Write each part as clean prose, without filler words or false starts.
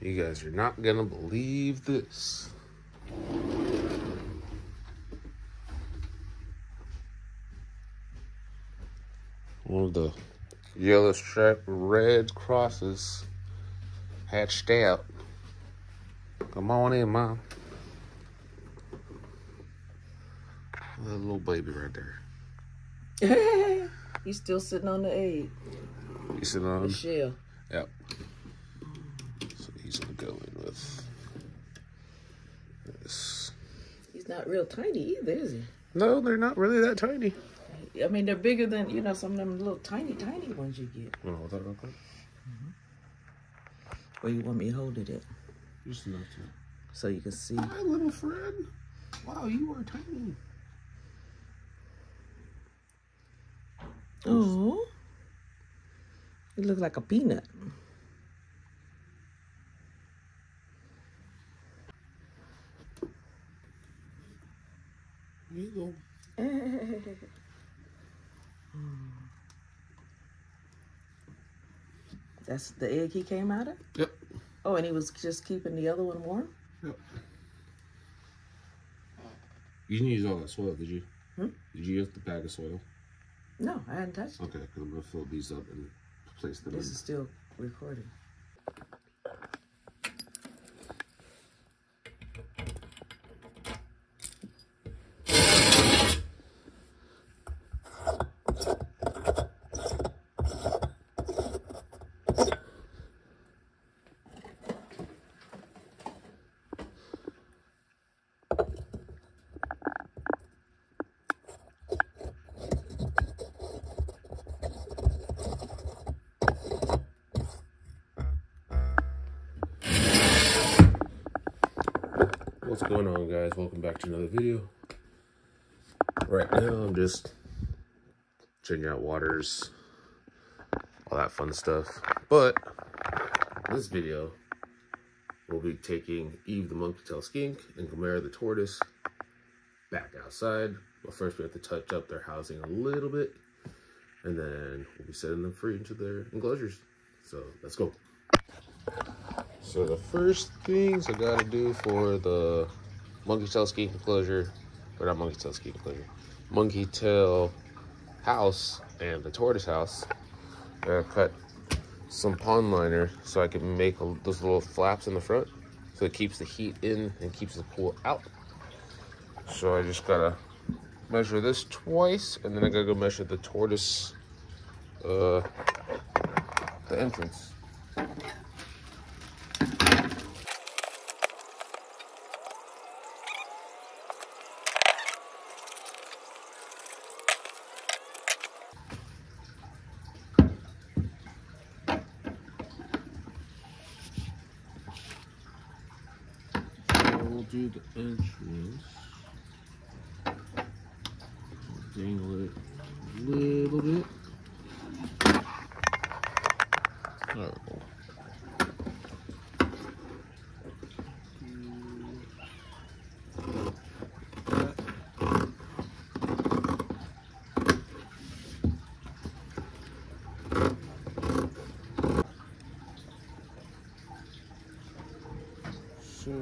You guys are not gonna believe this. One of the yellow striped red crosses hatched out. Come on in, Mom. That little baby right there. He's still sitting on the egg. He's sitting on the shell. Yep. So he's gonna go in with this. He's not real tiny either, is he? No, they're not really that tiny. I mean, they're bigger than, you know, some of them little tiny ones you get. You want to hold that real quick? Mm-hmm. Or you want me to hold it up? Just enough to. So you can see. Hi, little friend. Wow, you are tiny. Oh. You look like a peanut. There you go. That's the egg he came out of? Yep. Oh, and he was just keeping the other one warm? Yep. You didn't use all that soil, did you? Hmm? Did you use the bag of soil? No, I hadn't touched it. Okay, because I'm going to fill these up and place them in. This is still recording. What's going on, guys? Welcome back to another video. Right now, I'm just changing out waters, all that fun stuff. But this video, we'll be taking Eve the monkey tail skink and Gamera the tortoise back outside. But first, we have to touch up their housing a little bit, and then we'll be setting them free into their enclosures. So let's go. So the first things I gotta do for the monkey tail skink enclosure, or not monkey tail skink enclosure, monkey tail house and the tortoise house, I gotta cut some pond liner so I can make those little flaps in the front so it keeps the heat in and keeps the cool out. So I just gotta measure this twice, and then I gotta go measure the tortoise, the entrance. Do the entrance, dangle it a little bit. All right. So.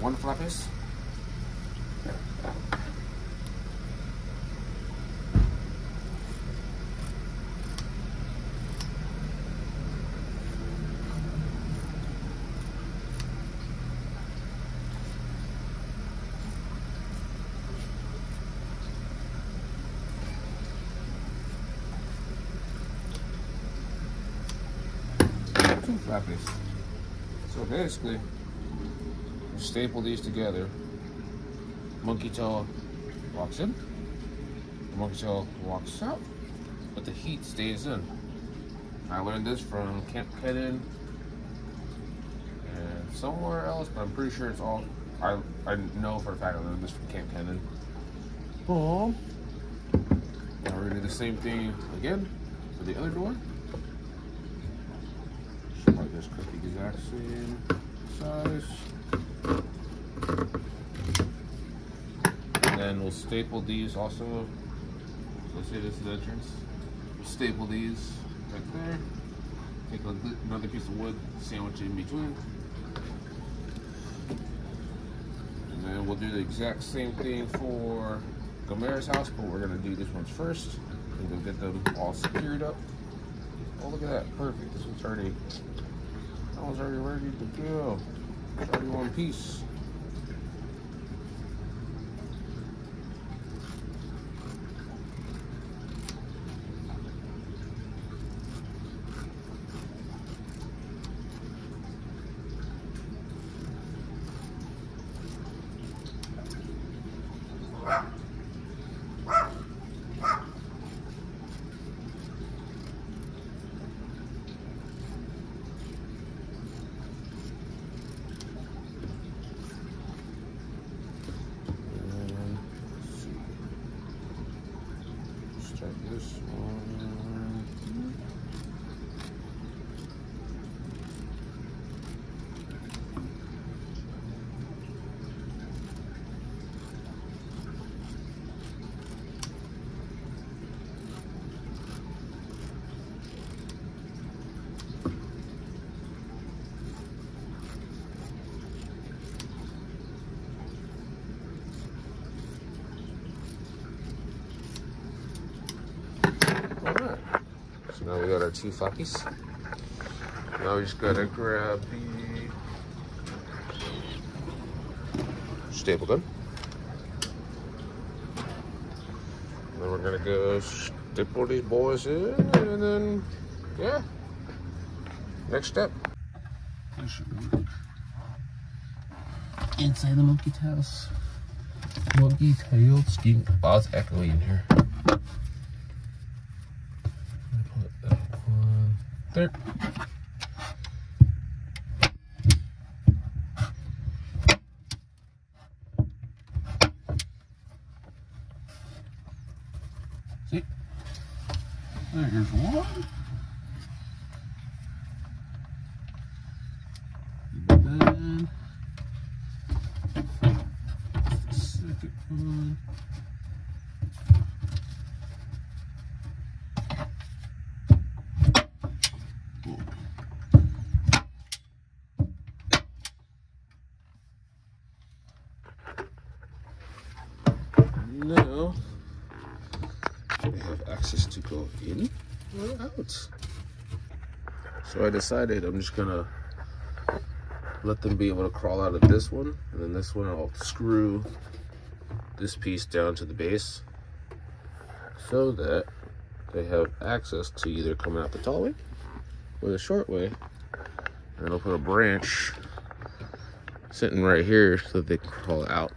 One flap is. Two flap is. So basically, staple these together. Monkey tail walks in, monkey tail walks out, but the heat stays in. I learned this from Kamp Kenan and somewhere else, but I'm pretty sure it's all. I know for a fact I learned this from Kamp Kenan. Oh. Now we're gonna do the same thing again for the other door. Just like this, cut the exact same size. And then we'll staple these also. Let's say this is the entrance. We'll staple these right there. Take another piece of wood, sandwich it in between. And then we'll do the exact same thing for Gamera's house, but we're gonna do this one first. We'll get them all secured up. Oh, look at that, perfect. This one's already, that one's already ready to go. It's already one piece. Now we got our two floppies. Now we just gotta grab the staple gun. And then we're gonna go staple these boys in, and then, yeah, next step. This should work. Inside the monkey tails. Monkey tail skink. Oh, it's echoey in here. There. See? There's one. And then the second one. Now we have access to go in or out. So I decided I'm just gonna let them be able to crawl out of this one, and then this one I'll screw this piece down to the base so that they have access to either coming out the tall way or the short way. And I'll put a branch sitting right here so that they can crawl out.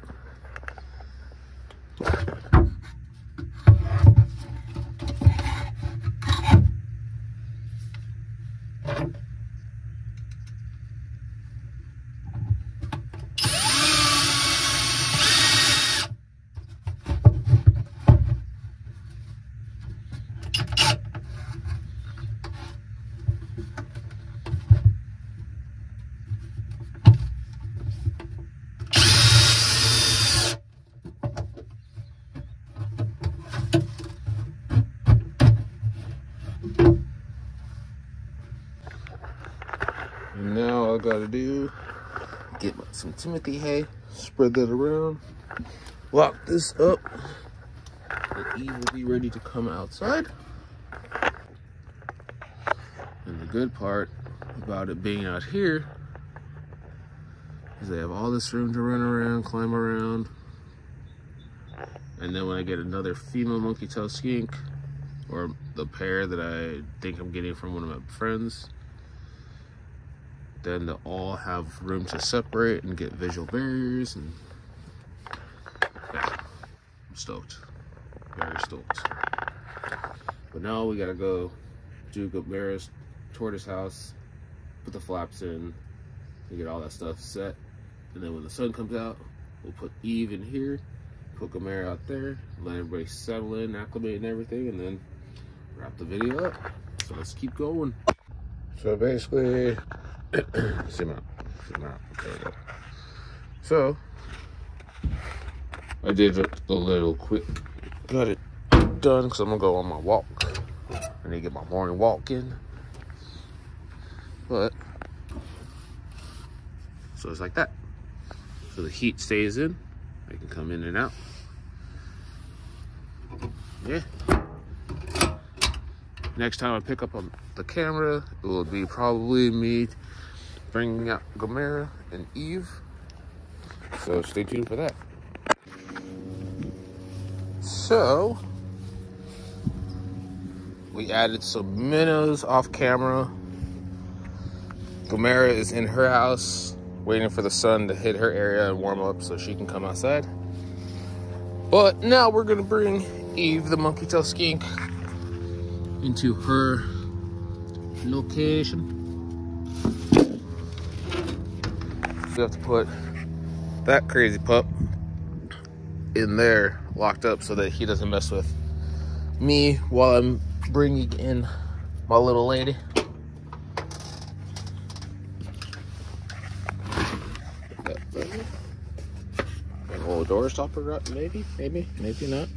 Now all I gotta do, get some Timothy hay, spread that around, lock this up, and Eve will be ready to come outside. And the good part about it being out here is they have all this room to run around, climb around. And then when I get another female monkey tail skink, or the pair that I think I'm getting from one of my friends, then they'll all have room to separate and get visual barriers, and yeah, I'm stoked, very stoked. But now we gotta go do Gamera's tortoise house, put the flaps in, and get all that stuff set. And then when the sun comes out, we'll put Eve in here, put Gamera out there, let everybody settle in, acclimate and everything, and then wrap the video up. So let's keep going. So basically, zoom out. There we go. So I did a little quick, got it done because I'm gonna go on my walk. I need to get my morning walk in. But so it's like that. So the heat stays in. I can come in and out. Yeah. Next time I pick up the camera, it will be probably me bringing out Gamera and Eve. So stay tuned for that. So we added some minnows off camera. Gamera is in her house waiting for the sun to hit her area and warm up so she can come outside. But now we're gonna bring Eve, the monkey tail skink, into her location. We have to put that crazy pup in there, locked up, so that he doesn't mess with me while I'm bringing in my little lady. An old door stopper, maybe not.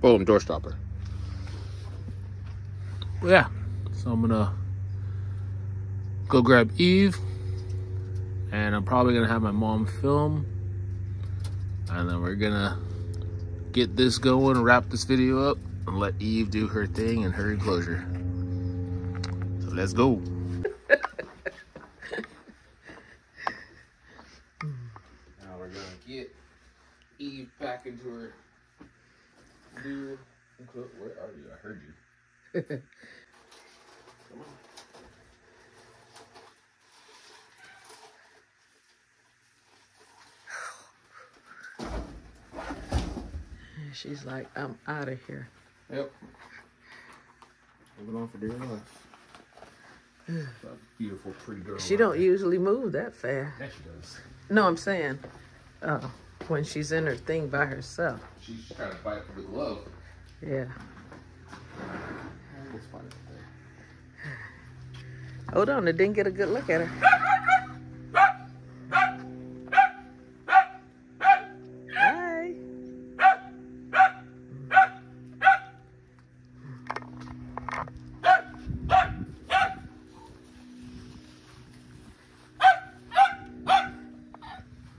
Boom, door stopper. Yeah, so I'm gonna go grab Eve, and I'm probably gonna have my mom film, and then we're gonna get this going, wrap this video up, and let Eve do her thing in her enclosure. So let's go. Now we're gonna get Eve back into her new enclosure. Where are you? I heard you. Come on. She's like, I'm out of here. Yep. Moving on for dear life. Beautiful, pretty girl. She don't usually move that fast. Yeah, she does. No, I'm saying, when she's in her thing by herself. She's trying to fight for the love. Yeah. Hold on, I didn't get a good look at her. Hi.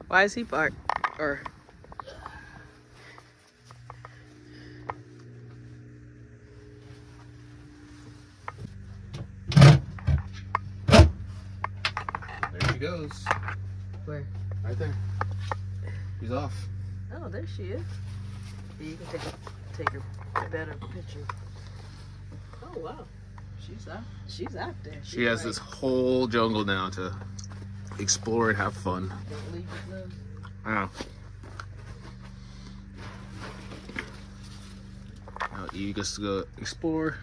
Why is he bark? Or goes. Where? Right there. He's off. Oh, there she is. You can take a better picture. Oh wow, she's out there. She has this whole jungle now to explore and have fun. Don't leave your gloves. Wow. Now Eve gets to go explore,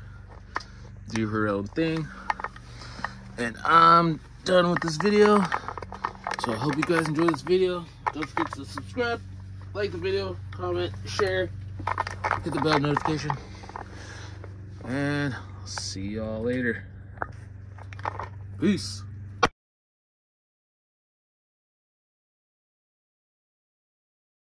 do her own thing, and I'm done with this video. So I hope you guys enjoyed this video. Don't forget to subscribe, like the video, comment, share, hit the bell notification, and I'll see y'all later. Peace.